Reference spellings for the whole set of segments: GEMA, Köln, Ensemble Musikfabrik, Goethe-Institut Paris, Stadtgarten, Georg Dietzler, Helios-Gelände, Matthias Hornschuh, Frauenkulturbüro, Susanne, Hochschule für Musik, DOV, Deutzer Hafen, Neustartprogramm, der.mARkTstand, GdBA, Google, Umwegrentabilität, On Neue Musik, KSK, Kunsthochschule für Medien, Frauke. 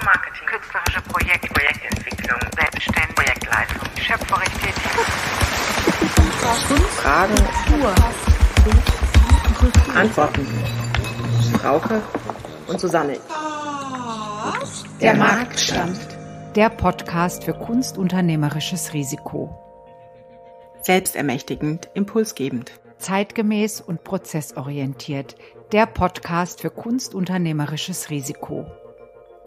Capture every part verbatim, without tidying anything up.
Infomarketing, künstlerische Projekte, Projektentwicklung, Selbstständigkeit, Projektleitung, schöpferisch tätig. Fragen, Kultur. Antworten, Frauke und Susanne. Der Markt stampft. Der Podcast für kunstunternehmerisches Risiko. Selbstermächtigend, impulsgebend. Zeitgemäß und prozessorientiert. Der Podcast für kunstunternehmerisches Risiko.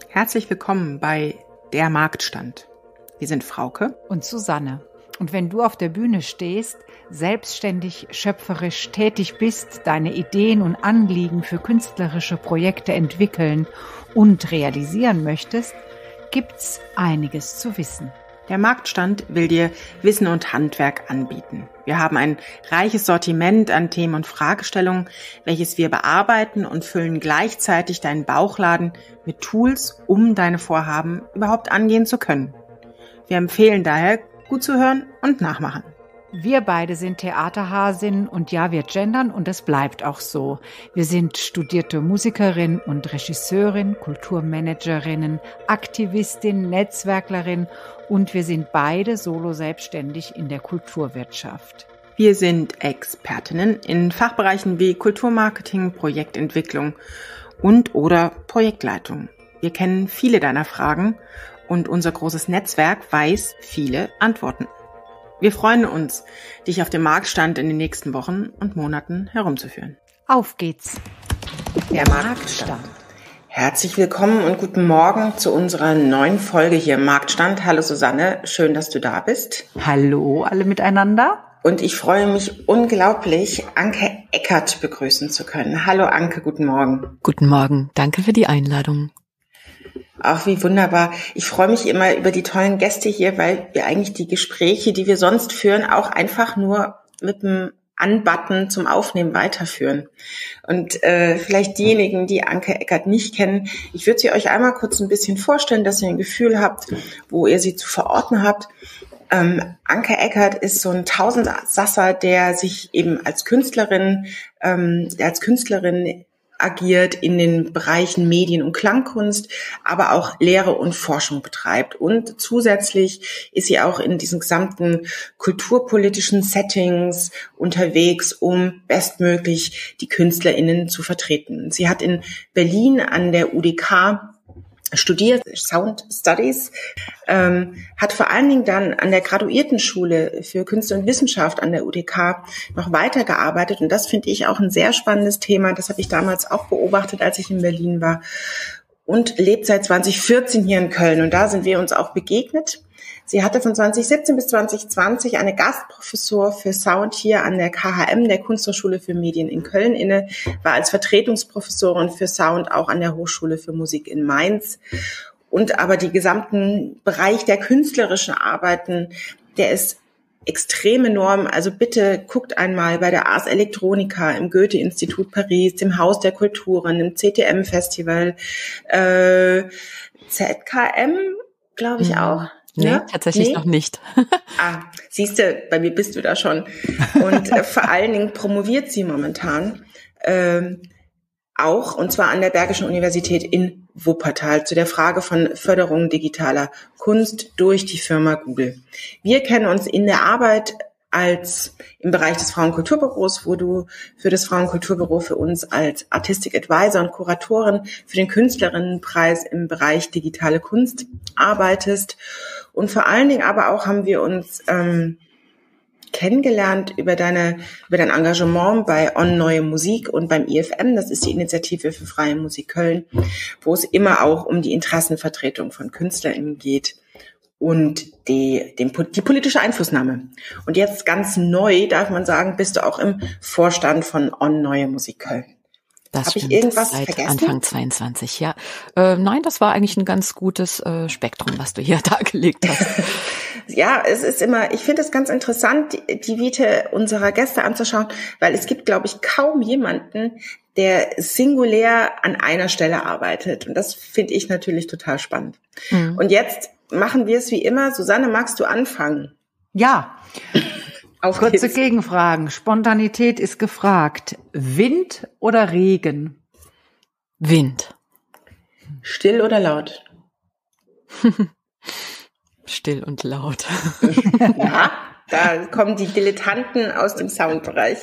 Herzlich willkommen bei Der Marktstand. Wir sind Frauke und Susanne. Und wenn du auf der Bühne stehst, selbstständig, schöpferisch tätig bist, deine Ideen und Anliegen für künstlerische Projekte entwickeln und realisieren möchtest, gibt's einiges zu wissen. Der Marktstand will dir Wissen und Handwerk anbieten. Wir haben ein reiches Sortiment an Themen und Fragestellungen, welches wir bearbeiten und füllen gleichzeitig deinen Bauchladen mit Tools, um deine Vorhaben überhaupt angehen zu können. Wir empfehlen daher, gut zuhören und nachmachen. Wir beide sind Theaterhasinnen und ja, wir gendern und es bleibt auch so. Wir sind studierte Musikerin und Regisseurin, Kulturmanagerinnen, Aktivistin, Netzwerklerin und wir sind beide solo selbstständig in der Kulturwirtschaft. Wir sind Expertinnen in Fachbereichen wie Kulturmarketing, Projektentwicklung und oder Projektleitung. Wir kennen viele deiner Fragen und unser großes Netzwerk weiß viele Antworten. Wir freuen uns, dich auf dem Marktstand in den nächsten Wochen und Monaten herumzuführen. Auf geht's! Der Marktstand. Herzlich willkommen und guten Morgen zu unserer neuen Folge hier im Marktstand. Hallo Susanne, schön, dass du da bist. Hallo alle miteinander. Und ich freue mich unglaublich, Anke Eckardt begrüßen zu können. Hallo Anke, guten Morgen. Guten Morgen, danke für die Einladung. Ach, wie wunderbar. Ich freue mich immer über die tollen Gäste hier, weil wir eigentlich die Gespräche, die wir sonst führen, auch einfach nur mit dem Anbutton zum Aufnehmen weiterführen. Und äh, vielleicht diejenigen, die Anke Eckardt nicht kennen, ich würde sie euch einmal kurz ein bisschen vorstellen, dass ihr ein Gefühl habt, wo ihr sie zu verorten habt. Ähm, Anke Eckardt ist so ein Tausendsasser, der sich eben als Künstlerin, ähm, der als Künstlerin agiert in den Bereichen Medien- und Klangkunst, aber auch Lehre und Forschung betreibt. Und zusätzlich ist sie auch in diesen gesamten kulturpolitischen Settings unterwegs, um bestmöglich die KünstlerInnen zu vertreten. Sie hat in Berlin an der UdK studiert, Sound Studies, ähm, hat vor allen Dingen dann an der Graduiertenschule für Künste und Wissenschaft an der UdK noch weitergearbeitet. Und das finde ich auch ein sehr spannendes Thema. Das habe ich damals auch beobachtet, als ich in Berlin war. Und lebt seit zwanzig vierzehn hier in Köln. Und da sind wir uns auch begegnet. Sie hatte von zwanzig siebzehn bis zwanzig zwanzig eine Gastprofessur für Sound hier an der K H M, der Kunsthochschule für Medien in Köln inne, war als Vertretungsprofessorin für Sound auch an der Hochschule für Musik in Mainz. Und aber die gesamten Bereich der künstlerischen Arbeiten, der ist extrem enorm. Also bitte guckt einmal bei der Ars Electronica, im Goethe-Institut Paris, dem Haus der Kulturen, im C T M Festival, äh, Z K M, glaube ich auch. Nee, ja? tatsächlich nee? noch nicht. Ah, siehst du, bei mir bist du da schon. Und äh, vor allen Dingen promoviert sie momentan ähm, auch, und zwar an der Bergischen Universität in Wuppertal, zu der Frage von Förderung digitaler Kunst durch die Firma Google. Wir kennen uns in der Arbeit als im Bereich des Frauenkulturbüros, wo du für das Frauenkulturbüro für uns als Artistic Advisor und Kuratorin für den Künstlerinnenpreis im Bereich digitale Kunst arbeitest. Und vor allen Dingen aber auch haben wir uns ähm, kennengelernt über deine über dein Engagement bei On Neue Musik und beim I F M, das ist die Initiative für Freie Musik Köln, wo es immer auch um die Interessenvertretung von KünstlerInnen geht und die, die, die politische Einflussnahme. Und jetzt ganz neu, darf man sagen, bist du auch im Vorstand von On Neue Musik Köln. Habe ich irgendwas seit vergessen? Anfang zweiundzwanzig, ja. Äh, nein, das war eigentlich ein ganz gutes äh, Spektrum, was du hier dargelegt hast. Ja, es ist immer, ich finde es ganz interessant, die, die Vite unserer Gäste anzuschauen, weil es gibt, glaube ich, kaum jemanden, der singulär an einer Stelle arbeitet. Und das finde ich natürlich total spannend. Mhm. Und jetzt machen wir es wie immer. Susanne, magst du anfangen? Ja. Auf kurze geht's. Gegenfragen. Spontanität ist gefragt. Wind oder Regen? Wind. Still oder laut? Still und laut. Ja, da kommen die Dilettanten aus dem Soundbereich.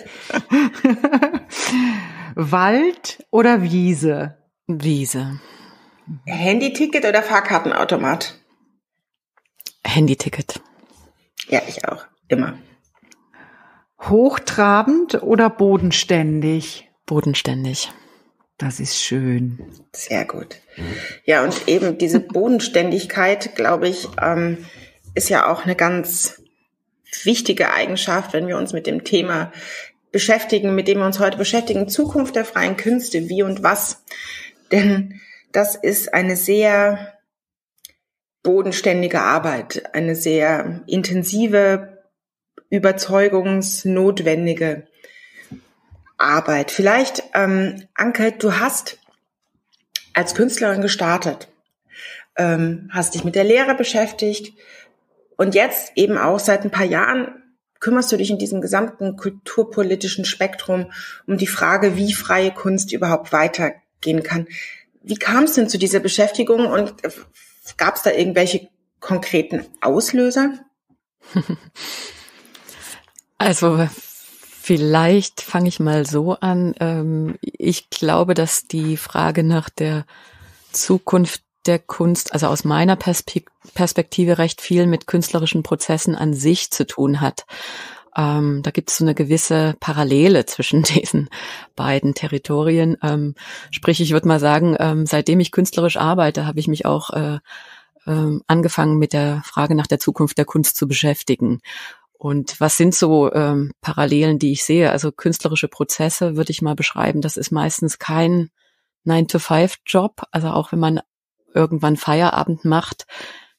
Wald oder Wiese? Wiese. Handyticket oder Fahrkartenautomat? Handyticket. Ja, ich auch. Immer. Hochtrabend oder bodenständig? Bodenständig. Das ist schön. Sehr gut. Ja, und eben diese Bodenständigkeit, glaube ich, ähm, ist ja auch eine ganz wichtige Eigenschaft, wenn wir uns mit dem Thema beschäftigen, mit dem wir uns heute beschäftigen, Zukunft der freien Künste, wie und was. Denn das ist eine sehr bodenständige Arbeit, eine sehr intensive, überzeugungsnotwendige Arbeit. Vielleicht, ähm, Anke, du hast als Künstlerin gestartet, ähm, hast dich mit der Lehre beschäftigt und jetzt eben auch seit ein paar Jahren kümmerst du dich in diesem gesamten kulturpolitischen Spektrum um die Frage, wie freie Kunst überhaupt weitergehen kann. Wie kam es denn zu dieser Beschäftigung und gab es da irgendwelche konkreten Auslöser? Also vielleicht fange ich mal so an. Ich glaube, dass die Frage nach der Zukunft der Kunst, also aus meiner Perspektive, recht viel mit künstlerischen Prozessen an sich zu tun hat. Ähm, da gibt es so eine gewisse Parallele zwischen diesen beiden Territorien. Ähm, sprich, ich würde mal sagen, ähm, seitdem ich künstlerisch arbeite, habe ich mich auch äh, äh, angefangen mit der Frage nach der Zukunft der Kunst zu beschäftigen. Und was sind so ähm, Parallelen, die ich sehe? Also künstlerische Prozesse würde ich mal beschreiben. Das ist meistens kein nine to five Job. Also auch wenn man irgendwann Feierabend macht,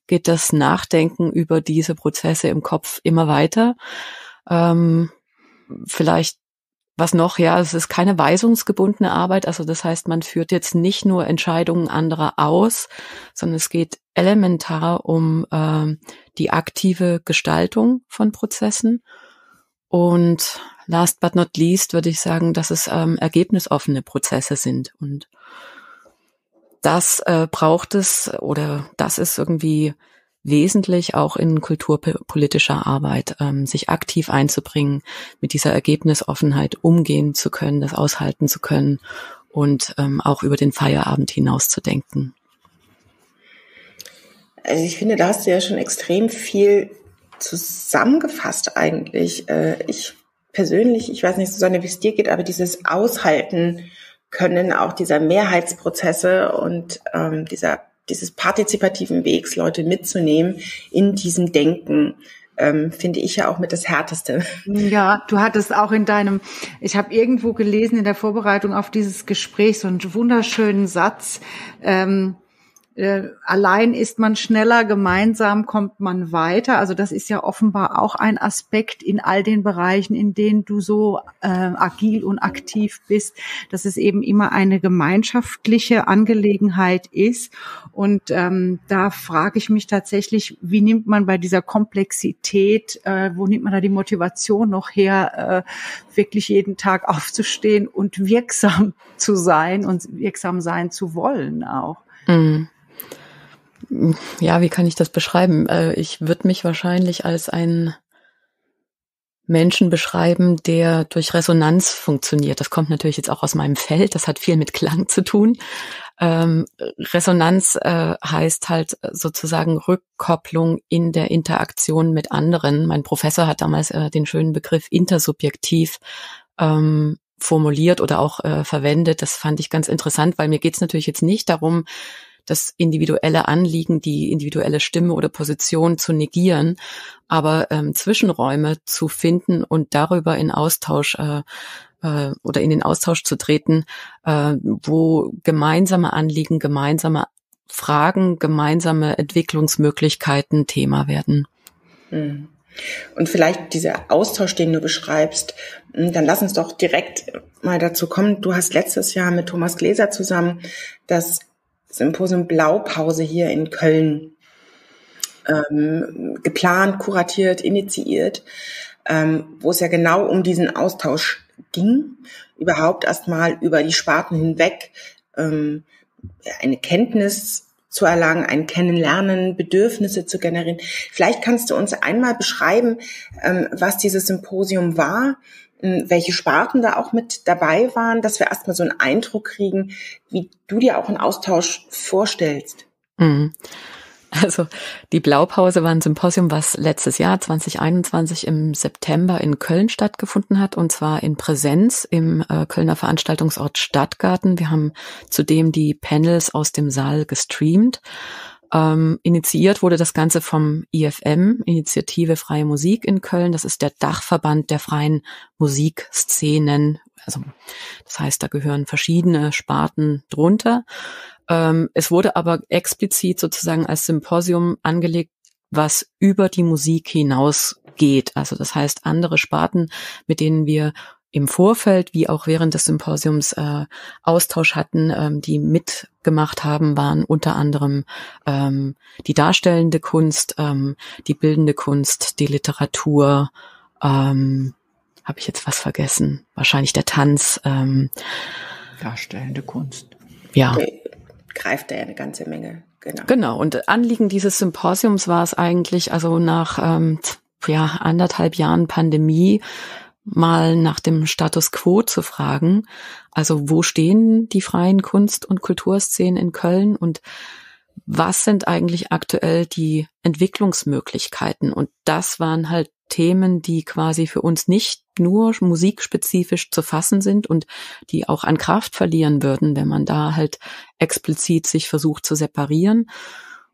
geht das Nachdenken über diese Prozesse im Kopf immer weiter. Ähm, vielleicht was noch, ja, es ist keine weisungsgebundene Arbeit, also das heißt, man führt jetzt nicht nur Entscheidungen anderer aus, sondern es geht elementar um äh, die aktive Gestaltung von Prozessen. Und last but not least würde ich sagen, dass es ähm, ergebnisoffene Prozesse sind. Und das äh, braucht es, oder das ist irgendwie wesentlich auch in kulturpolitischer Arbeit, ähm, sich aktiv einzubringen, mit dieser Ergebnisoffenheit umgehen zu können, das aushalten zu können und ähm, auch über den Feierabend hinaus zu denken. Also ich finde, da hast du ja schon extrem viel zusammengefasst eigentlich. Äh, ich persönlich, ich weiß nicht, Susanne, wie es dir geht, aber dieses Aushalten können auch dieser Mehrheitsprozesse und ähm, dieser dieses partizipativen Wegs, Leute mitzunehmen in diesem Denken, ähm, finde ich ja auch mit das Härteste. Ja, du hattest auch in deinem, ich habe irgendwo gelesen in der Vorbereitung auf dieses Gespräch so einen wunderschönen Satz, ähm, äh, allein ist man schneller, gemeinsam kommt man weiter. Also das ist ja offenbar auch ein Aspekt in all den Bereichen, in denen du so äh, agil und aktiv bist, dass es eben immer eine gemeinschaftliche Angelegenheit ist. Und ähm, da frage ich mich tatsächlich, wie nimmt man bei dieser Komplexität, äh, wo nimmt man da die Motivation noch her, äh, wirklich jeden Tag aufzustehen und wirksam zu sein und wirksam sein zu wollen auch? Mhm. Ja, wie kann ich das beschreiben? Ich würde mich wahrscheinlich als einen Menschen beschreiben, der durch Resonanz funktioniert. Das kommt natürlich jetzt auch aus meinem Feld. Das hat viel mit Klang zu tun. Ähm, Resonanz äh, heißt halt sozusagen Rückkopplung in der Interaktion mit anderen. Mein Professor hat damals äh, den schönen Begriff intersubjektiv ähm, formuliert oder auch äh, verwendet. Das fand ich ganz interessant, weil mir geht's natürlich jetzt nicht darum, das individuelle Anliegen, die individuelle Stimme oder Position zu negieren, aber ähm, Zwischenräume zu finden und darüber in Austausch äh, äh, oder in den Austausch zu treten, äh, wo gemeinsame Anliegen, gemeinsame Fragen, gemeinsame Entwicklungsmöglichkeiten Thema werden. Mhm. Und vielleicht dieser Austausch, den du beschreibst, dann lass uns doch direkt mal dazu kommen. Du hast letztes Jahr mit Thomas Gläser zusammen das Symposium Blaupause hier in Köln ähm, geplant, kuratiert, initiiert, ähm, wo es ja genau um diesen Austausch ging, überhaupt erstmal über die Sparten hinweg ähm, eine Kenntnis zu erlangen, ein Kennenlernen, Bedürfnisse zu generieren. Vielleicht kannst du uns einmal beschreiben, was dieses Symposium war, welche Sparten da auch mit dabei waren, dass wir erstmal so einen Eindruck kriegen, wie du dir auch einen Austausch vorstellst. Mhm. Also die Blaupause war ein Symposium, was letztes Jahr zwanzig einundzwanzig im September in Köln stattgefunden hat, und zwar in Präsenz im äh, Kölner Veranstaltungsort Stadtgarten. Wir haben zudem die Panels aus dem Saal gestreamt. Ähm, initiiert wurde das Ganze vom I F M, Initiative Freie Musik in Köln. Das ist der Dachverband der freien Musikszenen. Also das heißt, da gehören verschiedene Sparten drunter. Es wurde aber explizit sozusagen als Symposium angelegt, was über die Musik hinausgeht. Also das heißt, andere Sparten, mit denen wir im Vorfeld wie auch während des Symposiums äh, Austausch hatten, ähm, die mitgemacht haben, waren unter anderem ähm, die darstellende Kunst, ähm, die bildende Kunst, die Literatur, ähm, habe ich jetzt was vergessen? Wahrscheinlich der Tanz. Ähm, darstellende Kunst. Ja. Okay. Greift da ja eine ganze Menge. Genau. Genau. Und Anliegen dieses Symposiums war es eigentlich, also nach ähm, ja, anderthalb Jahren Pandemie mal nach dem Status quo zu fragen. Also wo stehen die freien Kunst- und Kulturszenen in Köln und was sind eigentlich aktuell die Entwicklungsmöglichkeiten? Und das waren halt Themen, die quasi für uns nicht nur musikspezifisch zu fassen sind und die auch an Kraft verlieren würden, wenn man da halt explizit sich versucht zu separieren.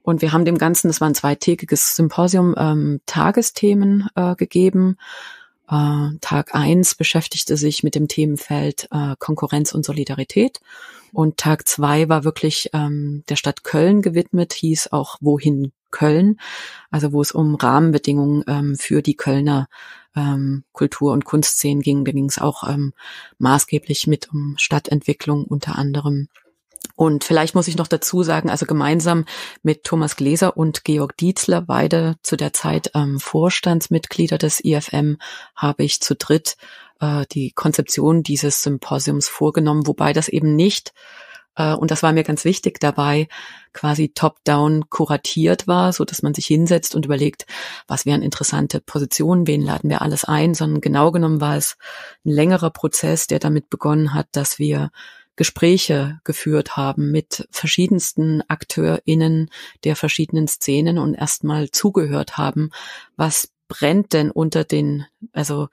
Und wir haben dem Ganzen, das war ein zweitägiges Symposium, ähm, Tagesthemen äh, gegeben. Äh, Tag eins beschäftigte sich mit dem Themenfeld äh, Konkurrenz und Solidarität. Und Tag zwei war wirklich ähm, der Stadt Köln gewidmet, hieß auch Wohin Köln, also wo es um Rahmenbedingungen ähm, für die Kölner ähm, Kultur- und Kunstszenen ging. Da ging es auch ähm, maßgeblich mit um Stadtentwicklung unter anderem. Und vielleicht muss ich noch dazu sagen, also gemeinsam mit Thomas Gläser und Georg Dietzler, beide zu der Zeit ähm, Vorstandsmitglieder des I F M, habe ich zu dritt äh, die Konzeption dieses Symposiums vorgenommen, wobei das eben nicht, äh, und das war mir ganz wichtig dabei, quasi top-down kuratiert war, so dass man sich hinsetzt und überlegt, was wären interessante Positionen, wen laden wir alles ein, sondern genau genommen war es ein längerer Prozess, der damit begonnen hat, dass wir Gespräche geführt haben mit verschiedensten AkteurInnen der verschiedenen Szenen und erstmal zugehört haben, was brennt denn unter den also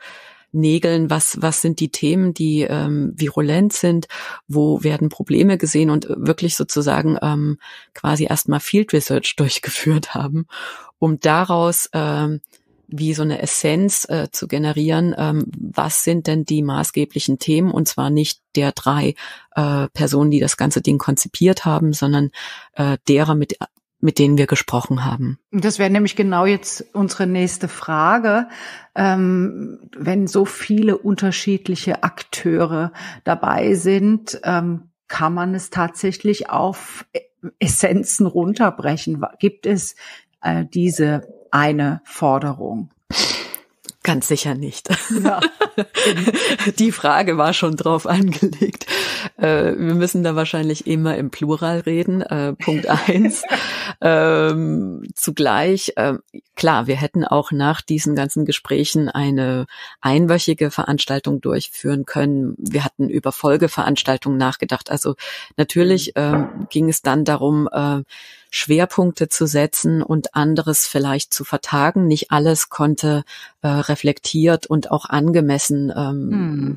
Nägeln, was was sind die Themen, die ähm, virulent sind, wo werden Probleme gesehen, und wirklich sozusagen ähm, quasi erstmal Field Research durchgeführt haben, um daraus ähm, wie so eine Essenz äh, zu generieren, ähm, was sind denn die maßgeblichen Themen, und zwar nicht der drei äh, Personen, die das ganze Ding konzipiert haben, sondern äh, derer, mit, mit denen wir gesprochen haben. Das wäre nämlich genau jetzt unsere nächste Frage. Ähm, wenn so viele unterschiedliche Akteure dabei sind, ähm, kann man es tatsächlich auf Essenzen runterbrechen? Gibt es äh, diese eine Forderung? Ganz sicher nicht. Ja. Die Frage war schon drauf angelegt. Äh, wir müssen da wahrscheinlich immer im Plural reden, äh, Punkt eins. ähm, zugleich, äh, klar, wir hätten auch nach diesen ganzen Gesprächen eine einwöchige Veranstaltung durchführen können. Wir hatten über Folgeveranstaltungen nachgedacht. Also natürlich äh, ging es dann darum, äh, Schwerpunkte zu setzen und anderes vielleicht zu vertagen. Nicht alles konnte äh, reflektiert und auch angemessen ähm,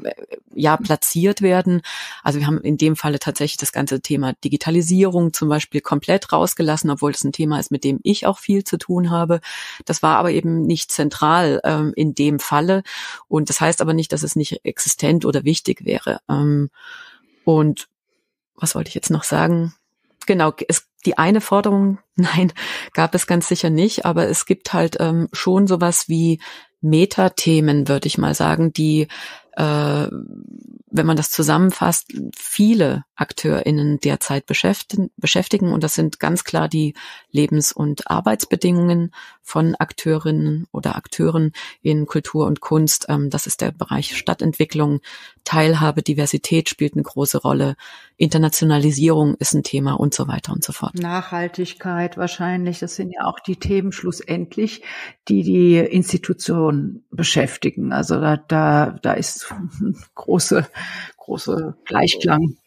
hm. ja platziert werden. Also wir haben in dem Falle tatsächlich das ganze Thema Digitalisierung zum Beispiel komplett rausgelassen, obwohl es ein Thema ist, mit dem ich auch viel zu tun habe. Das war aber eben nicht zentral ähm, in dem Falle. Und das heißt aber nicht, dass es nicht existent oder wichtig wäre. Ähm, und was wollte ich jetzt noch sagen? Genau, es, die eine Forderung, nein, gab es ganz sicher nicht, aber es gibt halt ähm, schon sowas wie Metathemen, würde ich mal sagen, die äh, wenn man das zusammenfasst, viele AkteurInnen derzeit beschäftigen. Und das sind ganz klar die Lebens- und Arbeitsbedingungen von Akteurinnen oder Akteuren in Kultur und Kunst. Das ist der Bereich Stadtentwicklung. Teilhabe, Diversität spielt eine große Rolle. Internationalisierung ist ein Thema und so weiter und so fort. Nachhaltigkeit wahrscheinlich. Das sind ja auch die Themen schlussendlich, die die Institutionen beschäftigen. Also da, da, da ist große, große Gleichklang.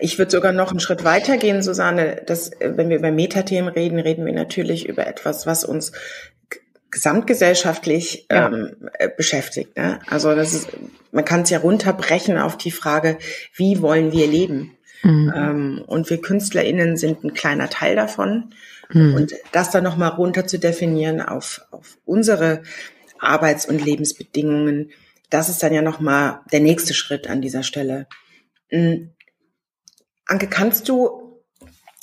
Ich würde sogar noch einen Schritt weiter gehen, Susanne. Das, wenn wir über Metathemen reden, reden wir natürlich über etwas, was uns g- gesamtgesellschaftlich ja. ähm, beschäftigt. Ne? Also das ist, man kann es ja runterbrechen auf die Frage, wie wollen wir leben? Mhm. Ähm, und wir KünstlerInnen sind ein kleiner Teil davon. Mhm. Und das dann nochmal runter zu definieren auf, auf unsere Arbeits- und Lebensbedingungen, das ist dann ja nochmal der nächste Schritt an dieser Stelle. Mhm. Anke, kannst du,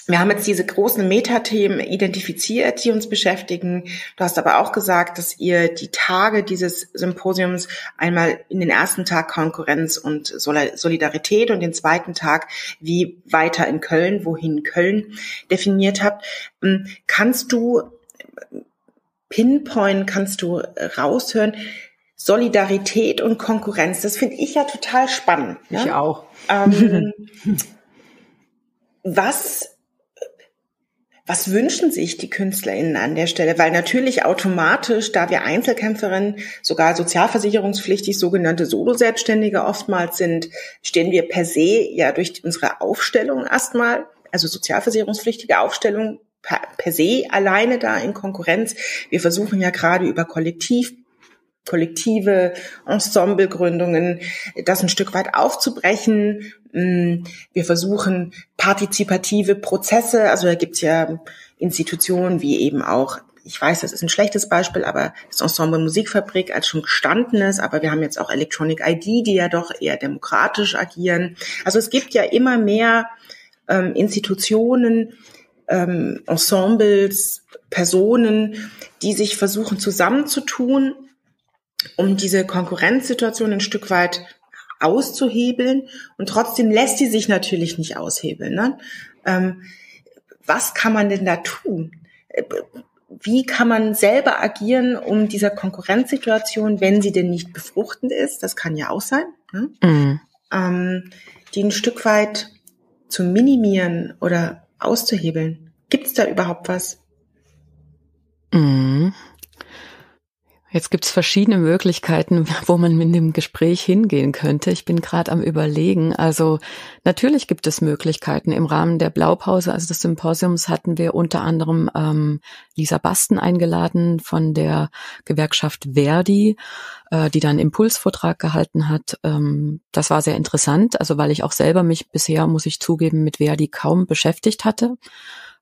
wir haben jetzt diese großen Metathemen identifiziert, die uns beschäftigen. Du hast aber auch gesagt, dass ihr die Tage dieses Symposiums einmal in den ersten Tag Konkurrenz und Solidarität und den zweiten Tag wie weiter in Köln, wohin Köln definiert habt. Kannst du pinpointen, kannst du raushören, Solidarität und Konkurrenz, das finde ich ja total spannend. Ich ne? auch. Ähm, Was, was wünschen sich die KünstlerInnen an der Stelle? Weil natürlich automatisch, da wir Einzelkämpferinnen, sogar sozialversicherungspflichtig sogenannte Solo-Selbstständige oftmals sind, stehen wir per se ja durch unsere Aufstellung erstmal, also sozialversicherungspflichtige Aufstellung per, per se alleine da in Konkurrenz. Wir versuchen ja gerade über Kollektiv, Kollektive, Ensemblegründungen, das ein Stück weit aufzubrechen. Wir versuchen partizipative Prozesse, also da gibt's ja Institutionen wie eben auch, ich weiß, das ist ein schlechtes Beispiel, aber das Ensemble Musikfabrik als schon gestandenes, aber wir haben jetzt auch Electronic I D, die ja doch eher demokratisch agieren. Also es gibt ja immer mehr ähm, Institutionen, ähm, Ensembles, Personen, die sich versuchen zusammenzutun, um diese Konkurrenzsituation ein Stück weit auszuhebeln. Und trotzdem lässt die sich natürlich nicht aushebeln. Ne? Ähm, was kann man denn da tun? Wie kann man selber agieren, um dieser Konkurrenzsituation, wenn sie denn nicht befruchtend ist, das kann ja auch sein, ne? Mhm. ähm, die ein Stück weit zu minimieren oder auszuhebeln? Gibt es da überhaupt was? Mhm. Jetzt gibt's verschiedene Möglichkeiten, wo man mit dem Gespräch hingehen könnte. Ich bin gerade am Überlegen. Also natürlich gibt es Möglichkeiten. Im Rahmen der Blaupause, also des Symposiums, hatten wir unter anderem ähm, Lisa Basten eingeladen von der Gewerkschaft Verdi, äh, die dann Impulsvortrag gehalten hat. Ähm, das war sehr interessant, also weil ich auch selber mich bisher, muss ich zugeben, mit Verdi kaum beschäftigt hatte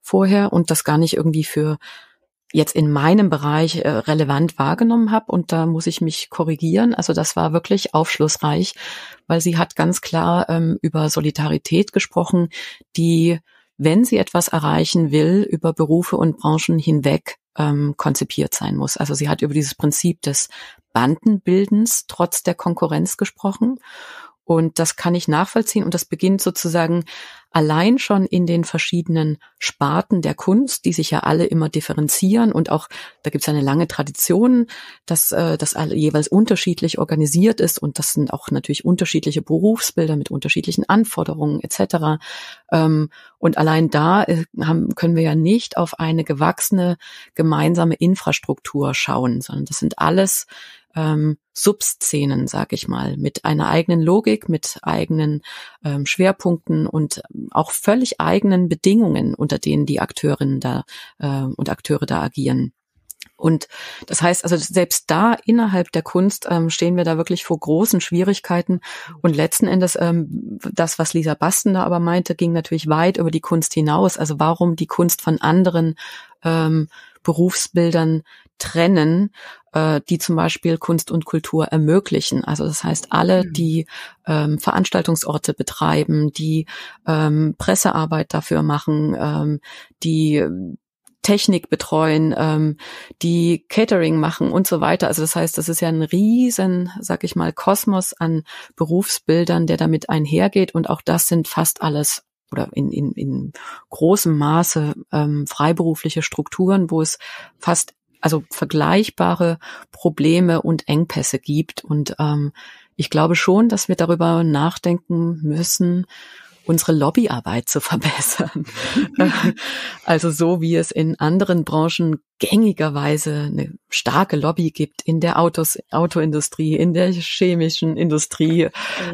vorher und das gar nicht irgendwie für jetzt in meinem Bereich äh, relevant wahrgenommen habe und da muss ich mich korrigieren. Also das war wirklich aufschlussreich, weil sie hat ganz klar ähm, über Solidarität gesprochen, die, wenn sie etwas erreichen will, über Berufe und Branchen hinweg ähm, konzipiert sein muss. Also sie hat über dieses Prinzip des Bandenbildens trotz der Konkurrenz gesprochen. Und das kann ich nachvollziehen und das beginnt sozusagen allein schon in den verschiedenen Sparten der Kunst, die sich ja alle immer differenzieren und auch, da gibt es eine lange Tradition, dass das jeweils unterschiedlich organisiert ist und das sind auch natürlich unterschiedliche Berufsbilder mit unterschiedlichen Anforderungen et cetera. Und allein da können wir ja nicht auf eine gewachsene gemeinsame Infrastruktur schauen, sondern das sind alles Ähm, Subszenen, sag ich mal, mit einer eigenen Logik, mit eigenen ähm, Schwerpunkten und auch völlig eigenen Bedingungen, unter denen die Akteurinnen da äh, und Akteure da agieren. Und das heißt, also selbst da innerhalb der Kunst ähm, stehen wir da wirklich vor großen Schwierigkeiten. Und letzten Endes, ähm, das, was Lisa Basten da aber meinte, ging natürlich weit über die Kunst hinaus. Also warum die Kunst von anderen ähm, Berufsbildern trennen, äh, die zum Beispiel Kunst und Kultur ermöglichen. Also das heißt, alle, die ähm, Veranstaltungsorte betreiben, die ähm, Pressearbeit dafür machen, ähm, die Technik betreuen, ähm, die Catering machen und so weiter. Also das heißt, das ist ja ein riesen, sag ich mal, Kosmos an Berufsbildern, der damit einhergeht. Und auch das sind fast alles oder in, in, in großem Maße ähm, freiberufliche Strukturen, wo es fast also vergleichbare Probleme und Engpässe gibt. Und ähm, ich glaube schon, dass wir darüber nachdenken müssen, unsere Lobbyarbeit zu verbessern. Also so wie es in anderen Branchen gängigerweise eine starke Lobby gibt, in der Autos, Autoindustrie, in der chemischen Industrie,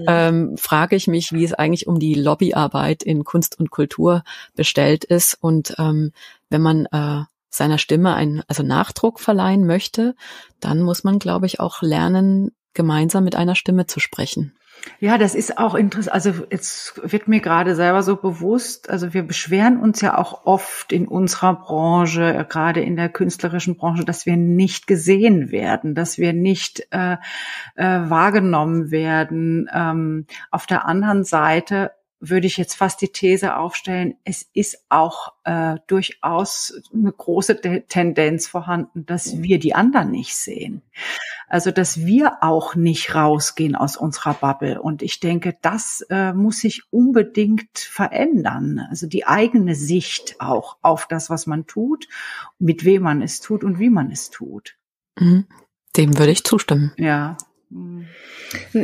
ähm, frage ich mich, wie es eigentlich um die Lobbyarbeit in Kunst und Kultur bestellt ist. Und ähm, wenn man äh, seiner Stimme einen, also Nachdruck verleihen möchte, dann muss man, glaube ich, auch lernen, gemeinsam mit einer Stimme zu sprechen. Ja, das ist auch interessant. Also jetzt wird mir gerade selber so bewusst, also wir beschweren uns ja auch oft in unserer Branche, gerade in der künstlerischen Branche, dass wir nicht gesehen werden, dass wir nicht äh, äh, wahrgenommen werden. Ähm, auf der anderen Seite würde ich jetzt fast die These aufstellen, es ist auch äh, durchaus eine große De- Tendenz vorhanden, dass wir die anderen nicht sehen. Also dass wir auch nicht rausgehen aus unserer Bubble. Und ich denke, das äh, muss sich unbedingt verändern. Also die eigene Sicht auch auf das, was man tut, mit wem man es tut und wie man es tut. Mhm. Dem würde ich zustimmen. Ja.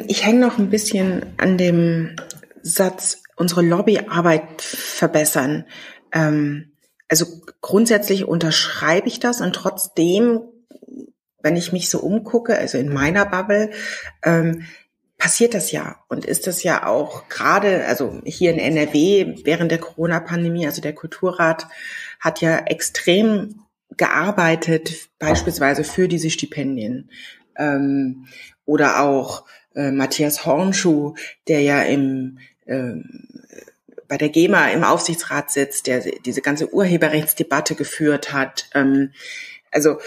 Ich hänge noch ein bisschen an dem Satz, unsere Lobbyarbeit verbessern. Ähm, also grundsätzlich unterschreibe ich das und trotzdem, wenn ich mich so umgucke, also in meiner Bubble, ähm, passiert das ja und ist das ja auch gerade, also hier in N R W während der Corona-Pandemie, also der Kulturrat hat ja extrem gearbeitet, beispielsweise für diese Stipendien ähm, oder auch äh, Matthias Hornschuh, der ja im ähm, bei der GEMA im Aufsichtsrat sitzt, der diese ganze Urheberrechtsdebatte geführt hat. Ähm, Also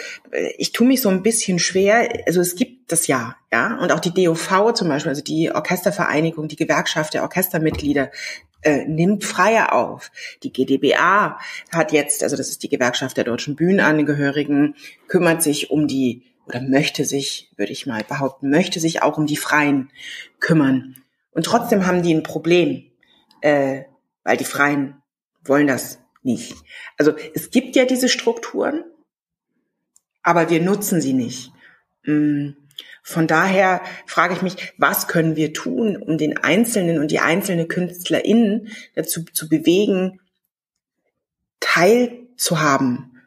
ich tue mich so ein bisschen schwer, also es gibt das ja, ja, und auch die D O V zum Beispiel, also die Orchestervereinigung, die Gewerkschaft der Orchestermitglieder äh, nimmt Freie auf. Die G d B A hat jetzt, also das ist die Gewerkschaft der deutschen Bühnenangehörigen, kümmert sich um die, oder möchte sich, würde ich mal behaupten, möchte sich auch um die Freien kümmern. Und trotzdem haben die ein Problem, äh, weil die Freien wollen das nicht. Also es gibt ja diese Strukturen, aber wir nutzen sie nicht. Von daher frage ich mich, was können wir tun, um den Einzelnen und die einzelne KünstlerInnen dazu zu bewegen, teilzuhaben,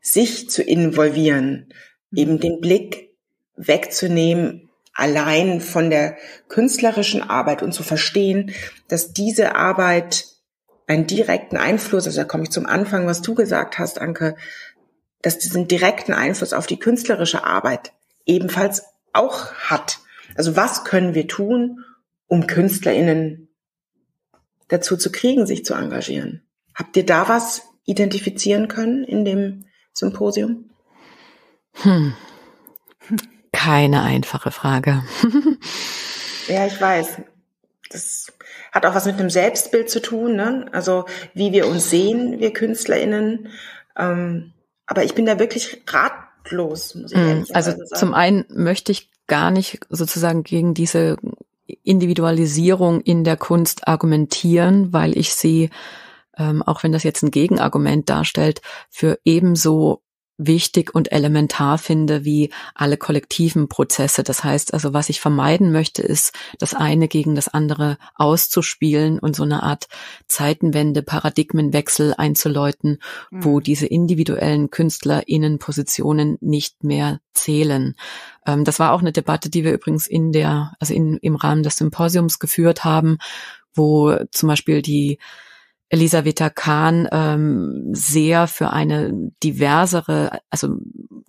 sich zu involvieren, eben den Blick wegzunehmen, allein von der künstlerischen Arbeit und zu verstehen, dass diese Arbeit einen direkten Einfluss, also da komme ich zum Anfang, was du gesagt hast, Anke, dass diesen direkten Einfluss auf die künstlerische Arbeit ebenfalls auch hat. Also was können wir tun, um KünstlerInnen dazu zu kriegen, sich zu engagieren? Habt ihr da was identifizieren können in dem Symposium? Hm. Keine einfache Frage. Ja, ich weiß. Das hat auch was mit einem Selbstbild zu tun, ne? Also wie wir uns sehen, wir KünstlerInnen. Ähm, Aber ich bin da wirklich ratlos, muss ich ehrlich sagen. Also zum einen möchte ich gar nicht sozusagen gegen diese Individualisierung in der Kunst argumentieren, weil ich sie, ähm, auch wenn das jetzt ein Gegenargument darstellt, für ebenso wichtig und elementar finde wie alle kollektiven Prozesse. Das heißt also, was ich vermeiden möchte, ist, das eine gegen das andere auszuspielen und so eine Art Zeitenwende, Paradigmenwechsel einzuläuten, mhm. wo diese individuellen KünstlerInnen-Positionen nicht mehr zählen. Ähm, das war auch eine Debatte, die wir übrigens in der, also in, im Rahmen des Symposiums geführt haben, wo zum Beispiel die Elisabeth Kahn ähm, sehr für eine diversere, also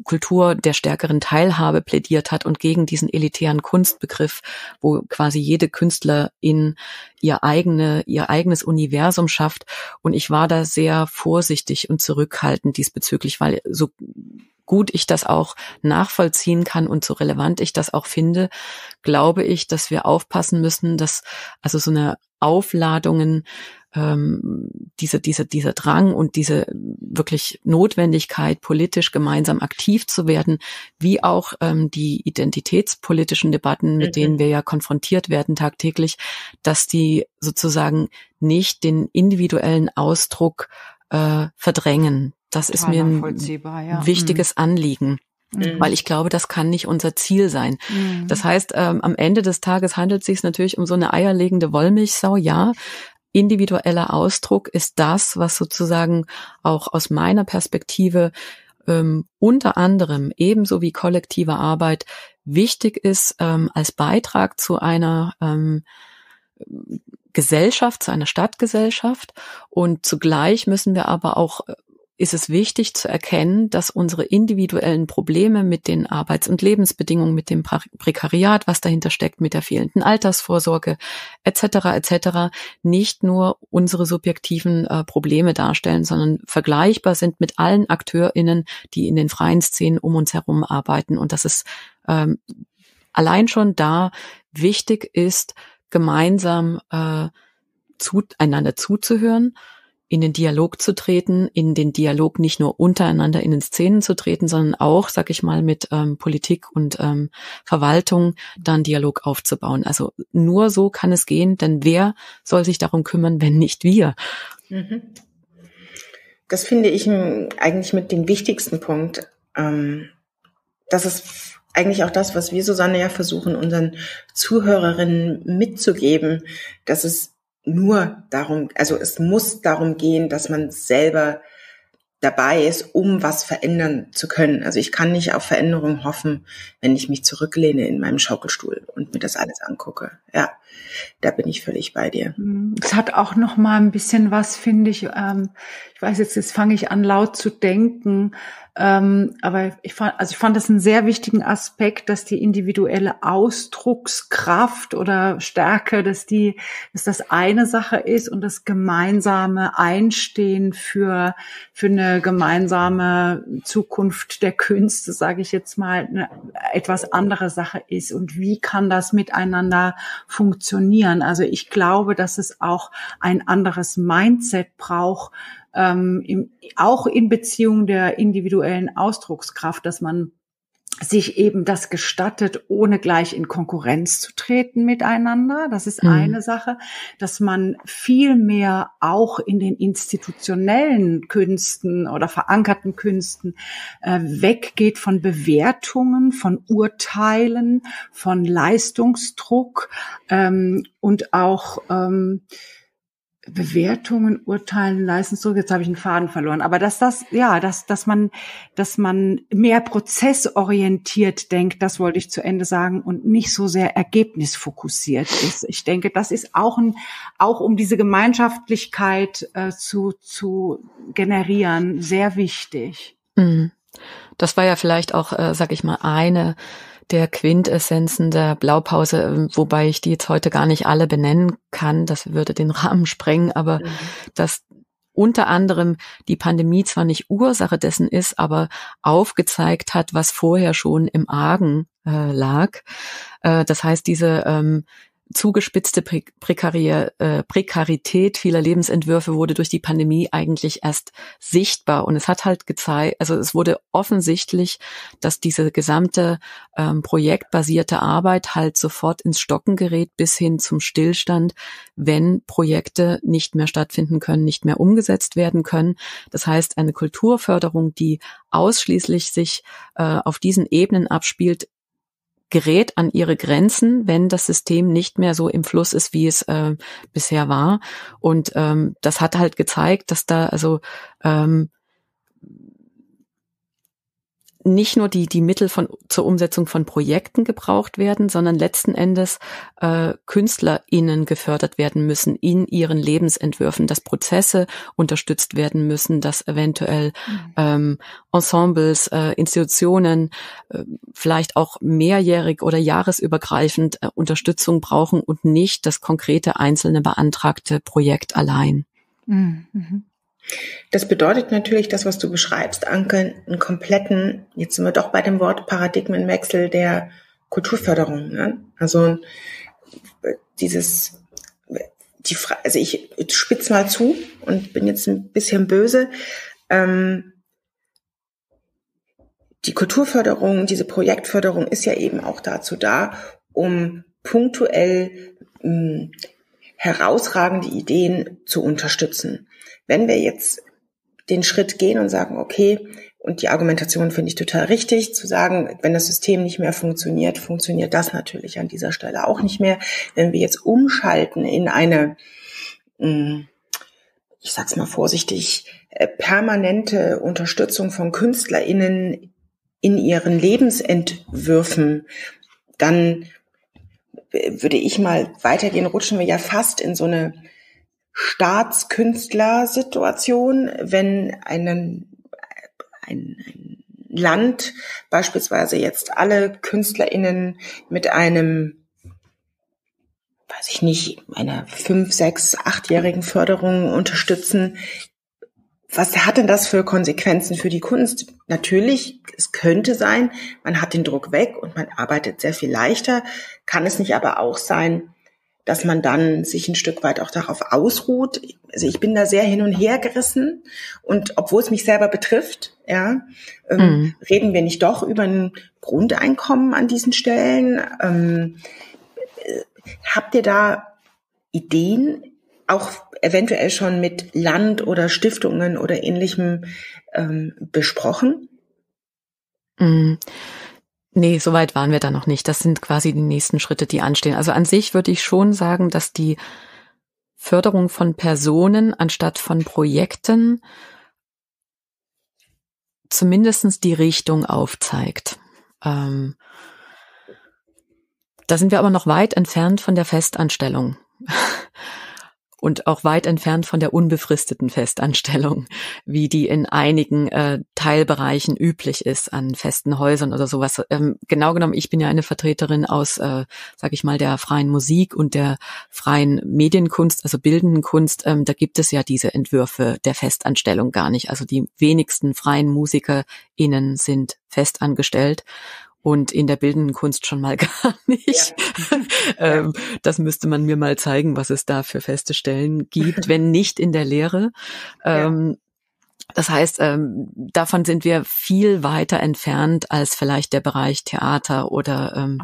Kultur der stärkeren Teilhabe plädiert hat und gegen diesen elitären Kunstbegriff, wo quasi jede Künstlerin ihr eigene, ihr eigenes Universum schafft. Und ich war da sehr vorsichtig und zurückhaltend diesbezüglich, weil so gut ich das auch nachvollziehen kann und so relevant ich das auch finde, glaube ich, dass wir aufpassen müssen, dass also so eine Aufladungen ähm, diese, diese, dieser Drang und diese wirklich Notwendigkeit, politisch gemeinsam aktiv zu werden, wie auch ähm, die identitätspolitischen Debatten, mit mhm. denen wir ja konfrontiert werden tagtäglich, dass die sozusagen nicht den individuellen Ausdruck äh, verdrängen. Das ist mir ein ja. wichtiges mhm. Anliegen. Mhm. Weil ich glaube, das kann nicht unser Ziel sein. Mhm. Das heißt, ähm, am Ende des Tages handelt es sich natürlich um so eine eierlegende Wollmilchsau, ja. Individueller Ausdruck ist das, was sozusagen auch aus meiner Perspektive ähm, unter anderem ebenso wie kollektive Arbeit wichtig ist, ähm, als Beitrag zu einer ähm, Gesellschaft, zu einer Stadtgesellschaft. Und zugleich müssen wir aber auch ist es wichtig zu erkennen, dass unsere individuellen Probleme mit den Arbeits- und Lebensbedingungen, mit dem Prekariat, was dahinter steckt, mit der fehlenden Altersvorsorge et cetera et cetera nicht nur unsere subjektiven äh, Probleme darstellen, sondern vergleichbar sind mit allen AkteurInnen, die in den freien Szenen um uns herum arbeiten. Und dass es ähm, allein schon da wichtig ist, gemeinsam äh, zu, einander zuzuhören, in den Dialog zu treten, in den Dialog nicht nur untereinander in den Szenen zu treten, sondern auch, sag ich mal, mit ähm, Politik und ähm, Verwaltung dann Dialog aufzubauen. Also nur so kann es gehen, denn wer soll sich darum kümmern, wenn nicht wir? Mhm. Das finde ich eigentlich mit dem wichtigsten Punkt. Ähm, das ist eigentlich auch das, was wir, Susanne, ja versuchen, unseren Zuhörerinnen mitzugeben, dass es nur darum, also es muss darum gehen, dass man selber dabei ist, um was verändern zu können. Also ich kann nicht auf Veränderung hoffen, wenn ich mich zurücklehne in meinem Schaukelstuhl und mir das alles angucke. Ja, da bin ich völlig bei dir. Es hat auch noch mal ein bisschen was, finde ich, ähm, ich weiß jetzt, jetzt fange ich an laut zu denken, ähm, aber ich fand, also ich fand das einen sehr wichtigen Aspekt, dass die individuelle Ausdruckskraft oder Stärke, dass die, dass das eine Sache ist und das gemeinsame Einstehen für, für eine gemeinsame Zukunft der Künste, sage ich jetzt mal, eine etwas andere Sache ist. Und wie kann das miteinander funktionieren? Also ich glaube, dass es auch ein anderes Mindset braucht, Ähm, im, auch in Beziehung der individuellen Ausdruckskraft, dass man sich eben das gestattet, ohne gleich in Konkurrenz zu treten miteinander. Das ist eine mhm. Sache, dass man viel mehr auch in den institutionellen Künsten oder verankerten Künsten äh, weggeht von Bewertungen, von Urteilen, von Leistungsdruck ähm, und auch ähm, Bewertungen, Urteilen, Leistungsdruck, jetzt habe ich einen Faden verloren, aber dass das, ja, dass, dass man, dass man mehr prozessorientiert denkt, das wollte ich zu Ende sagen, und nicht so sehr ergebnisfokussiert ist. Ich denke, das ist auch ein, auch um diese Gemeinschaftlichkeit äh, zu, zu generieren, sehr wichtig. Das war ja vielleicht auch, äh, sag ich mal, eine der Quintessenzen der Blaupause, wobei ich die jetzt heute gar nicht alle benennen kann, das würde den Rahmen sprengen, aber mhm. dass unter anderem die Pandemie zwar nicht Ursache dessen ist, aber aufgezeigt hat, was vorher schon im Argen äh, lag. Äh, das heißt, diese ähm, zugespitzte Pre- Prekarie, äh, Prekarität vieler Lebensentwürfe wurde durch die Pandemie eigentlich erst sichtbar. Und es hat halt gezeigt, also es wurde offensichtlich, dass diese gesamte ähm, projektbasierte Arbeit halt sofort ins Stocken gerät, bis hin zum Stillstand, wenn Projekte nicht mehr stattfinden können, nicht mehr umgesetzt werden können. Das heißt, eine Kulturförderung, die ausschließlich sich äh, auf diesen Ebenen abspielt, gerät an ihre Grenzen, wenn das System nicht mehr so im Fluss ist, wie es äh, bisher war. Und ähm, das hat halt gezeigt, dass da also ähm, nicht nur die die Mittel von zur Umsetzung von Projekten gebraucht werden, sondern letzten Endes äh, KünstlerInnen gefördert werden müssen in ihren Lebensentwürfen, dass Prozesse unterstützt werden müssen, dass eventuell mhm. ähm, Ensembles, äh, Institutionen äh, vielleicht auch mehrjährig oder jahresübergreifend äh, Unterstützung brauchen und nicht das konkrete einzelne beantragte Projekt allein. Mhm. Das bedeutet natürlich, das, was du beschreibst, Anke, einen kompletten, jetzt sind wir doch bei dem Wort Paradigmenwechsel der Kulturförderung, ne? Also dieses, die Frage, also ich spitze mal zu und bin jetzt ein bisschen böse. Ähm, die Kulturförderung, diese Projektförderung ist ja eben auch dazu da, um punktuell mh, herausragende Ideen zu unterstützen. Wenn wir jetzt den Schritt gehen und sagen, okay, und die Argumentation finde ich total richtig, zu sagen, wenn das System nicht mehr funktioniert, funktioniert das natürlich an dieser Stelle auch nicht mehr. Wenn wir jetzt umschalten in eine, ich sag's mal vorsichtig, permanente Unterstützung von KünstlerInnen in ihren Lebensentwürfen, dann würde ich mal weitergehen, rutschen wir ja fast in so eine Staatskünstlersituation, wenn einen ein Land beispielsweise jetzt alle KünstlerInnen mit einem, weiß ich nicht, einer fünf-, sechs-, achtjährigen Förderung unterstützen. Was hat denn das für Konsequenzen für die Kunst? Natürlich, es könnte sein, man hat den Druck weg und man arbeitet sehr viel leichter. Kann es nicht aber auch sein, dass man dann sich ein Stück weit auch darauf ausruht? Also ich bin da sehr hin und her gerissen und obwohl es mich selber betrifft, ja, ähm, mhm. reden wir nicht doch über ein Grundeinkommen an diesen Stellen? Ähm, äh, habt ihr da Ideen, auch eventuell schon mit Land oder Stiftungen oder Ähnlichem ähm, besprochen? Mhm. Nee, so weit waren wir da noch nicht. Das sind quasi die nächsten Schritte, die anstehen. Also an sich würde ich schon sagen, dass die Förderung von Personen anstatt von Projekten zumindestens die Richtung aufzeigt. Ähm, da sind wir aber noch weit entfernt von der Festanstellung und auch weit entfernt von der unbefristeten Festanstellung, wie die in einigen äh, Teilbereichen üblich ist, an festen Häusern oder sowas. Ähm, genau genommen, ich bin ja eine Vertreterin aus, äh, sage ich mal, der freien Musik und der freien Medienkunst, also bildenden Kunst. Ähm, da gibt es ja diese Entwürfe der Festanstellung gar nicht. Also die wenigsten freien MusikerInnen sind festangestellt. Und in der bildenden Kunst schon mal gar nicht. Ja. ähm, das müsste man mir mal zeigen, was es da für feste Stellen gibt, wenn nicht in der Lehre. Ähm, ja. Das heißt, ähm, davon sind wir viel weiter entfernt als vielleicht der Bereich Theater oder, ähm,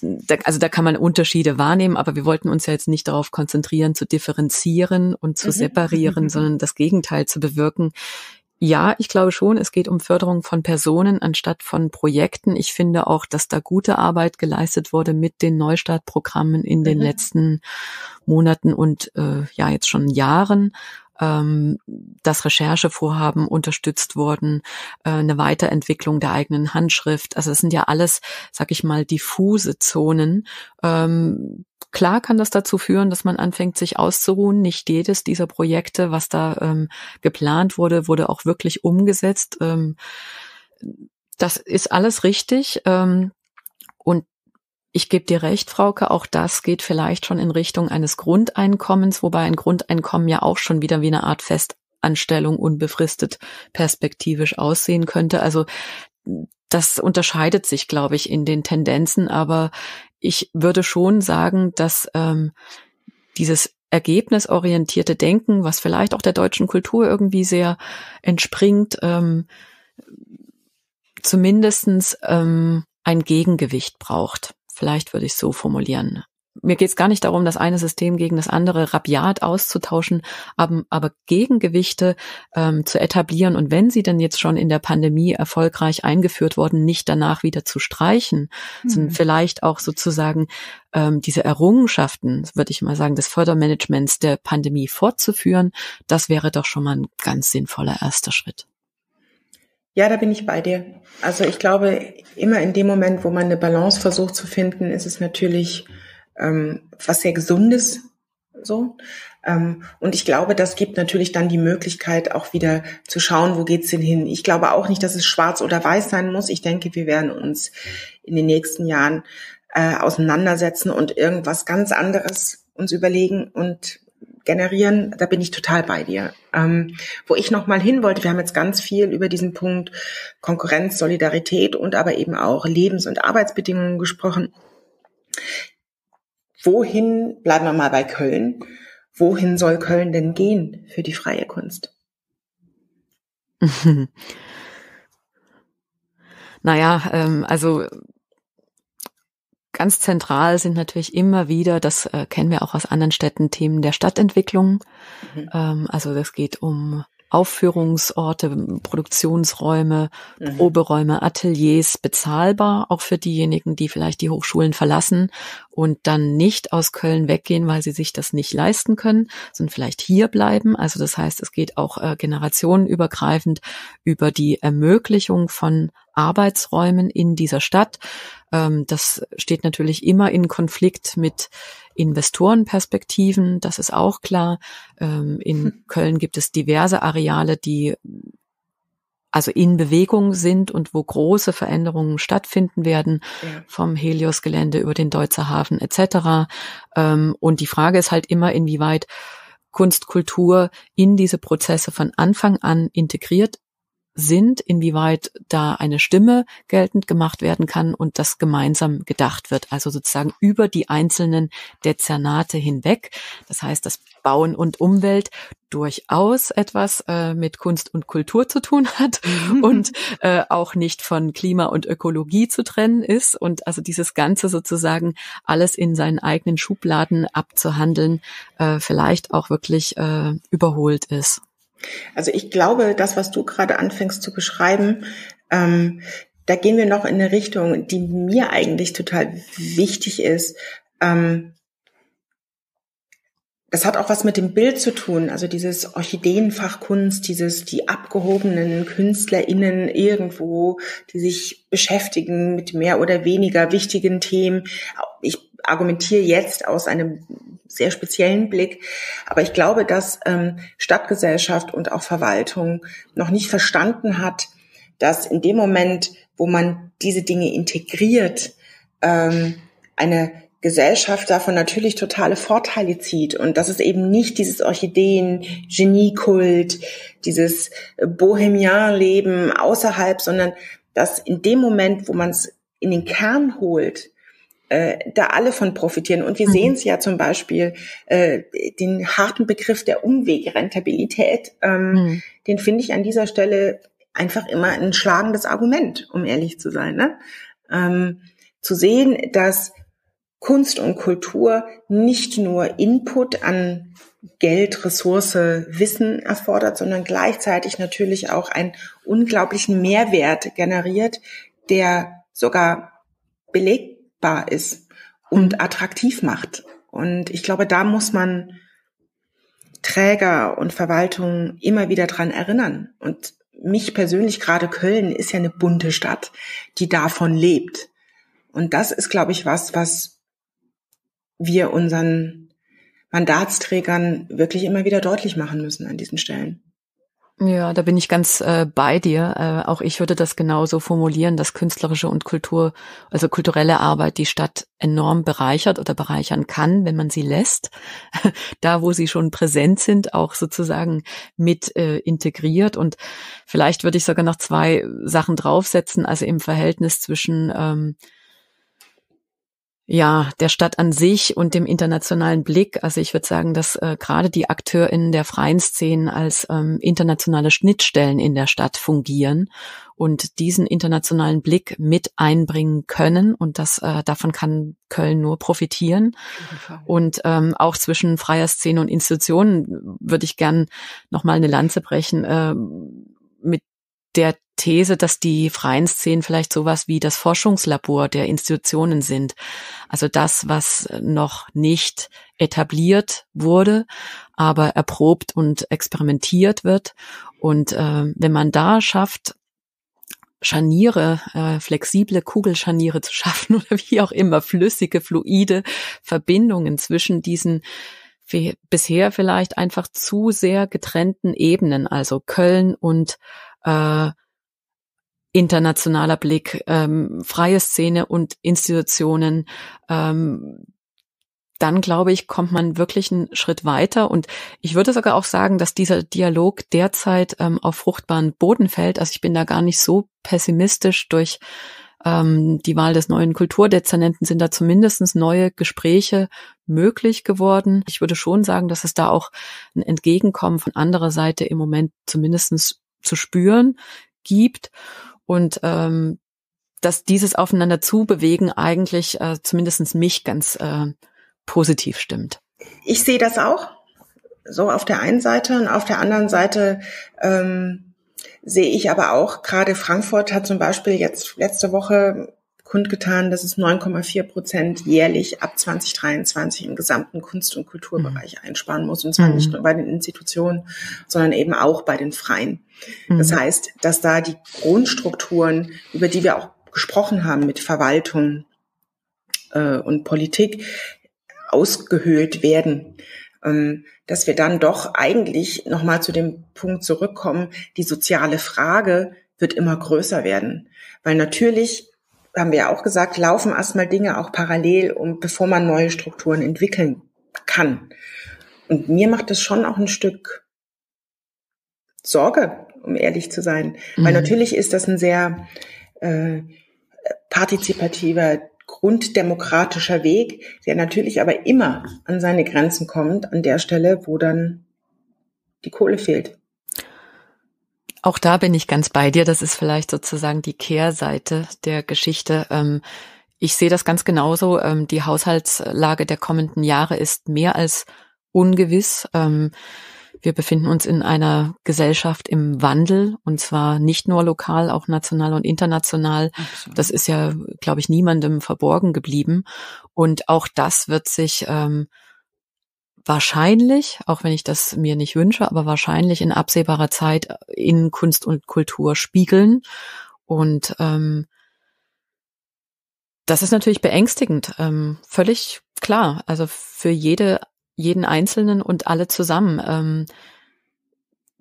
da, also da kann man Unterschiede wahrnehmen, aber wir wollten uns ja jetzt nicht darauf konzentrieren, zu differenzieren und zu mhm. separieren, sondern das Gegenteil zu bewirken. Ja, ich glaube schon, es geht um Förderung von Personen anstatt von Projekten. Ich finde auch, dass da gute Arbeit geleistet wurde mit den Neustartprogrammen in den mhm. letzten Monaten und äh, ja jetzt schon Jahren, ähm, dass Recherchevorhaben unterstützt wurden, äh, eine Weiterentwicklung der eigenen Handschrift. Also das sind ja alles, sag ich mal, diffuse Zonen. Ähm, Klar kann das dazu führen, dass man anfängt, sich auszuruhen. Nicht jedes dieser Projekte, was da ähm, geplant wurde, wurde auch wirklich umgesetzt. Ähm, das ist alles richtig. Ähm, und ich gebe dir recht, Frauke, auch das geht vielleicht schon in Richtung eines Grundeinkommens, wobei ein Grundeinkommen ja auch schon wieder wie eine Art Festanstellung unbefristet perspektivisch aussehen könnte. Also das unterscheidet sich, glaube ich, in den Tendenzen, aber ich würde schon sagen, dass ähm, dieses ergebnisorientierte Denken, was vielleicht auch der deutschen Kultur irgendwie sehr entspringt, ähm, zumindestens ähm, ein Gegengewicht braucht. Vielleicht würde ich es so formulieren. Mir geht es gar nicht darum, das eine System gegen das andere rabiat auszutauschen, aber, aber Gegengewichte ähm, zu etablieren und wenn sie denn jetzt schon in der Pandemie erfolgreich eingeführt wurden, nicht danach wieder zu streichen, mhm. sondern vielleicht auch sozusagen ähm, diese Errungenschaften, würde ich mal sagen, des Fördermanagements der Pandemie fortzuführen, das wäre doch schon mal ein ganz sinnvoller erster Schritt. Ja, da bin ich bei dir. Also ich glaube, immer in dem Moment, wo man eine Balance versucht zu finden, ist es natürlich was sehr Gesundes, so. Und ich glaube, das gibt natürlich dann die Möglichkeit, auch wieder zu schauen, wo geht's denn hin? Ich glaube auch nicht, dass es schwarz oder weiß sein muss. Ich denke, wir werden uns in den nächsten Jahren äh, auseinandersetzen und irgendwas ganz anderes uns überlegen und generieren. Da bin ich total bei dir. Ähm, wo ich nochmal hin wollte, wir haben jetzt ganz viel über diesen Punkt Konkurrenz, Solidarität und aber eben auch Lebens- und Arbeitsbedingungen gesprochen. wohin, bleiben wir mal bei Köln, wohin soll Köln denn gehen für die freie Kunst? Naja, ähm, also ganz zentral sind natürlich immer wieder, das äh, kennen wir auch aus anderen Städten, Themen der Stadtentwicklung. Mhm. Ähm, also das geht um Aufführungsorte, Produktionsräume, mhm. Proberäume, Ateliers, bezahlbar, auch für diejenigen, die vielleicht die Hochschulen verlassen und dann nicht aus Köln weggehen, weil sie sich das nicht leisten können, sondern vielleicht hier bleiben. Also das heißt, es geht auch äh, generationenübergreifend über die Ermöglichung von Arbeitsräumen in dieser Stadt. Ähm, das steht natürlich immer in Konflikt mit Investorenperspektiven, das ist auch klar. Ähm, in hm. Köln gibt es diverse Areale, die also in Bewegung sind und wo große Veränderungen stattfinden werden, ja. vom Helios-Gelände über den Deutzer Hafen et cetera. Ähm, und die Frage ist halt immer, inwieweit Kunst, Kultur in diese Prozesse von Anfang an integriert sind, inwieweit da eine Stimme geltend gemacht werden kann und das gemeinsam gedacht wird, also sozusagen über die einzelnen Dezernate hinweg. Das heißt, dass Bauen und Umwelt durchaus etwas äh, mit Kunst und Kultur zu tun hat und äh, auch nicht von Klima und Ökologie zu trennen ist. Und also dieses Ganze sozusagen alles in seinen eigenen Schubladen abzuhandeln, äh, vielleicht auch wirklich äh, überholt ist. Also ich glaube, das, was du gerade anfängst zu beschreiben, ähm, da gehen wir noch in eine Richtung, die mir eigentlich total wichtig ist. Ähm, das hat auch was mit dem Bild zu tun, also dieses Orchideenfach Kunst, dieses die abgehobenen KünstlerInnen irgendwo, die sich beschäftigen mit mehr oder weniger wichtigen Themen. Ich argumentiere jetzt aus einem sehr speziellen Blick. Aber ich glaube, dass ähm, Stadtgesellschaft und auch Verwaltung noch nicht verstanden hat, dass in dem Moment, wo man diese Dinge integriert, ähm, eine Gesellschaft davon natürlich totale Vorteile zieht und dass es eben nicht dieses Orchideen-Geniekult, dieses Bohemian-Leben außerhalb, sondern dass in dem Moment, wo man es in den Kern holt, Äh, da alle von profitieren. Und wir mhm. sehen es ja zum Beispiel, äh, den harten Begriff der Umwegrentabilität, ähm, mhm. den finde ich an dieser Stelle einfach immer ein schlagendes Argument, um ehrlich zu sein, ne? Ähm, zu sehen, dass Kunst und Kultur nicht nur Input an Geld, Ressource, Wissen erfordert, sondern gleichzeitig natürlich auch einen unglaublichen Mehrwert generiert, der sogar belegt bar ist und attraktiv macht. Und ich glaube, da muss man Träger und Verwaltung immer wieder dran erinnern. Und mich persönlich, gerade Köln ist ja eine bunte Stadt, die davon lebt. Und das ist, glaube ich, was, was wir unseren Mandatsträgern wirklich immer wieder deutlich machen müssen an diesen Stellen. Ja, da bin ich ganz äh, bei dir. Äh, auch ich würde das genauso formulieren, dass künstlerische und Kultur, also kulturelle Arbeit die Stadt enorm bereichert oder bereichern kann, wenn man sie lässt. Da, wo sie schon präsent sind, auch sozusagen mit äh, integriert. Und vielleicht würde ich sogar noch zwei Sachen draufsetzen, also im Verhältnis zwischen ähm, ja, der Stadt an sich und dem internationalen Blick. Also ich würde sagen, dass äh, gerade die AkteurInnen der freien Szenen als ähm, internationale Schnittstellen in der Stadt fungieren und diesen internationalen Blick mit einbringen können. Und das äh, davon kann Köln nur profitieren. Okay. Und ähm, auch zwischen freier Szene und Institutionen würde ich gern nochmal eine Lanze brechen äh, mit der These, dass die freien Szenen vielleicht sowas wie das Forschungslabor der Institutionen sind. Also das, was noch nicht etabliert wurde, aber erprobt und experimentiert wird. Und äh, wenn man da schafft, Scharniere, äh, flexible Kugelscharniere zu schaffen oder wie auch immer, flüssige, fluide Verbindungen zwischen diesen bisher vielleicht einfach zu sehr getrennten Ebenen, also Köln und äh, internationaler Blick, ähm, freie Szene und Institutionen, ähm, dann glaube ich, kommt man wirklich einen Schritt weiter. Und ich würde sogar auch sagen, dass dieser Dialog derzeit ähm, auf fruchtbaren Boden fällt. Also ich bin da gar nicht so pessimistisch durch ähm, die Wahl des neuen Kulturdezernenten sind da zumindest neue Gespräche möglich geworden. Ich würde schon sagen, dass es da auch ein Entgegenkommen von anderer Seite im Moment zumindest zu spüren gibt und ähm, dass dieses Aufeinander zubewegen eigentlich äh, zumindest mich ganz äh, positiv stimmt. Ich sehe das auch so auf der einen Seite und auf der anderen Seite ähm, sehe ich aber auch, gerade Frankfurt hat zum Beispiel jetzt letzte Woche kundgetan, dass es neun Komma vier Prozent jährlich ab zwanzig dreiundzwanzig im gesamten Kunst- und Kulturbereich mhm. einsparen muss. Und zwar mhm. nicht nur bei den Institutionen, sondern eben auch bei den Freien. Mhm. Das heißt, dass da die Grundstrukturen, über die wir auch gesprochen haben mit Verwaltung äh, und Politik, ausgehöhlt werden, ähm, dass wir dann doch eigentlich nochmal zu dem Punkt zurückkommen, die soziale Frage wird immer größer werden. Weil natürlich, haben wir ja auch gesagt, laufen erstmal Dinge auch parallel, um bevor man neue Strukturen entwickeln kann. Und mir macht das schon auch ein Stück Sorge, um ehrlich zu sein. Mhm. Weil natürlich ist das ein sehr äh, partizipativer, grunddemokratischer Weg, der natürlich aber immer an seine Grenzen kommt, an der Stelle, wo dann die Kohle fehlt. Auch da bin ich ganz bei dir. Das ist vielleicht sozusagen die Kehrseite der Geschichte. Ich sehe das ganz genauso. Die Haushaltslage der kommenden Jahre ist mehr als ungewiss. Wir befinden uns in einer Gesellschaft im Wandel, und zwar nicht nur lokal, auch national und international. Absolut. Das ist ja, glaube ich, niemandem verborgen geblieben. Und auch das wird sich ähm, wahrscheinlich, auch wenn ich das mir nicht wünsche, aber wahrscheinlich in absehbarer Zeit in Kunst und Kultur spiegeln. Und ähm, das ist natürlich beängstigend, ähm, völlig klar. Also für jede jeden Einzelnen und alle zusammen. Ähm,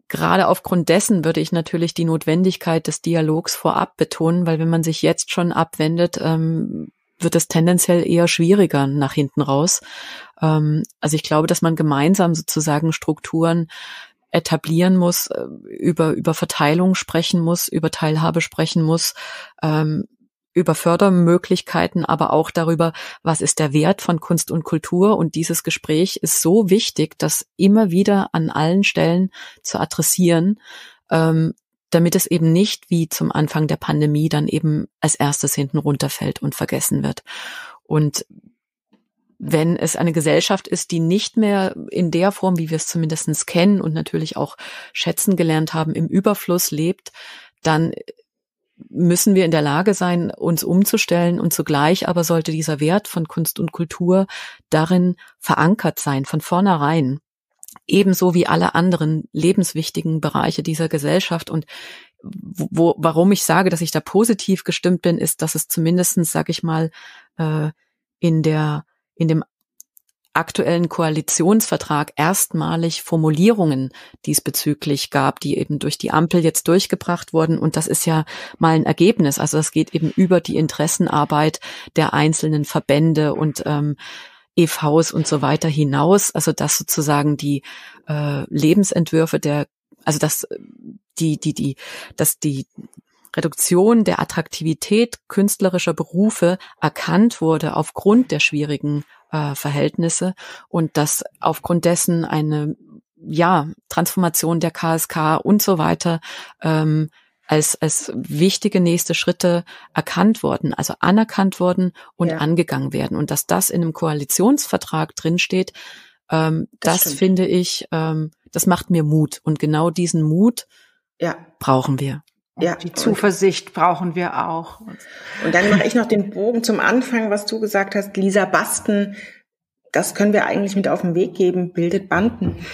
gerade aufgrund dessen würde ich natürlich die Notwendigkeit des Dialogs vorab betonen, weil wenn man sich jetzt schon abwendet, ähm, wird es tendenziell eher schwieriger nach hinten raus. Ähm, also ich glaube, dass man gemeinsam sozusagen Strukturen etablieren muss, äh, über über Verteilung sprechen muss, über Teilhabe sprechen muss, ähm, über Fördermöglichkeiten, aber auch darüber, was ist der Wert von Kunst und Kultur. Und dieses Gespräch ist so wichtig, das immer wieder an allen Stellen zu adressieren, ähm, damit es eben nicht wie zum Anfang der Pandemie dann eben als erstes hinten runterfällt und vergessen wird. Und wenn es eine Gesellschaft ist, die nicht mehr in der Form, wie wir es zumindest kennen und natürlich auch schätzen gelernt haben, im Überfluss lebt, dann müssen wir in der Lage sein, uns umzustellen, und zugleich aber sollte dieser Wert von Kunst und Kultur darin verankert sein, von vornherein, ebenso wie alle anderen lebenswichtigen Bereiche dieser Gesellschaft. Und wo, warum ich sage, dass ich da positiv gestimmt bin, ist, dass es zumindestens, sag ich mal, in der, in dem aktuellen Koalitionsvertrag erstmalig Formulierungen diesbezüglich gab, die eben durch die Ampel jetzt durchgebracht wurden. Und das ist ja mal ein Ergebnis. Also es geht eben über die Interessenarbeit der einzelnen Verbände und ähm, E Vs und so weiter hinaus. Also dass sozusagen die äh, Lebensentwürfe der, also dass die, die, die, dass die Reduktion der Attraktivität künstlerischer Berufe erkannt wurde aufgrund der schwierigen äh, Verhältnisse und dass aufgrund dessen eine ja Transformation der K S K und so weiter ähm, als als wichtige nächste Schritte erkannt wurden, also anerkannt wurden und ja. angegangen werden. Und dass das in einem Koalitionsvertrag drinsteht, ähm, das, das finde ich, ähm, das macht mir Mut. Und genau diesen Mut ja. brauchen wir. Ja, die Zuversicht brauchen wir auch. Und dann mache ich noch den Bogen zum Anfang, was du gesagt hast, Lisa Basten, das können wir eigentlich mit auf den Weg geben, bildet Banden.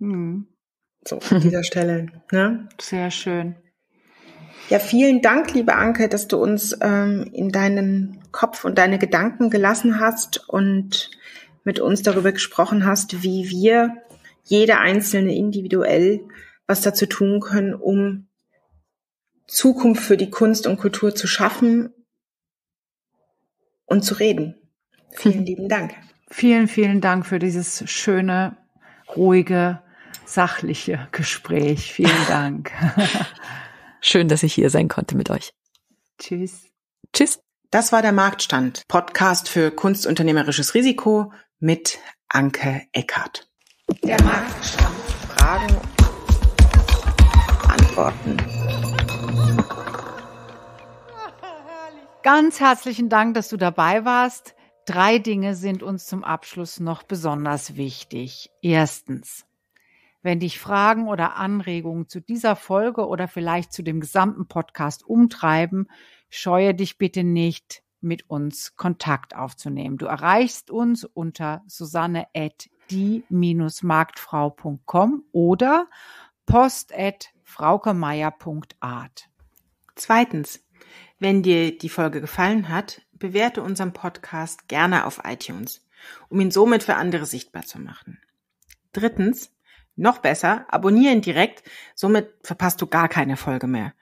Hm. So, an dieser Stelle. Ne? Sehr schön. Ja, vielen Dank, liebe Anke, dass du uns ähm, in deinen Kopf und deine Gedanken gelassen hast und mit uns darüber gesprochen hast, wie wir, jeder Einzelne individuell, was dazu tun können, um Zukunft für die Kunst und Kultur zu schaffen und zu reden. Vielen lieben Dank. Vielen, vielen Dank für dieses schöne, ruhige, sachliche Gespräch. Vielen Dank. Schön, dass ich hier sein konnte mit euch. Tschüss. Tschüss. Das war der Marktstand, Podcast für kunstunternehmerisches Risiko mit Anke Eckardt. Der Marktstand. Fragen, Antworten. Ganz herzlichen Dank, dass du dabei warst. Drei Dinge sind uns zum Abschluss noch besonders wichtig. Erstens, wenn dich Fragen oder Anregungen zu dieser Folge oder vielleicht zu dem gesamten Podcast umtreiben, scheue dich bitte nicht, mit uns Kontakt aufzunehmen. Du erreichst uns unter susanne at die Bindestrich marktfrau Punkt com oder post at fraukemeier Punkt art. Zweitens, wenn dir die Folge gefallen hat, bewerte unseren Podcast gerne auf iTunes, um ihn somit für andere sichtbar zu machen. Drittens, noch besser, abonnieren direkt, somit verpasst du gar keine Folge mehr.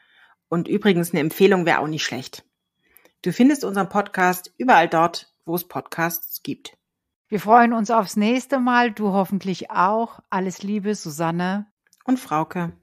Und übrigens, eine Empfehlung wäre auch nicht schlecht. Du findest unseren Podcast überall dort, wo es Podcasts gibt. Wir freuen uns aufs nächste Mal, du hoffentlich auch. Alles Liebe, Susanne und Frauke.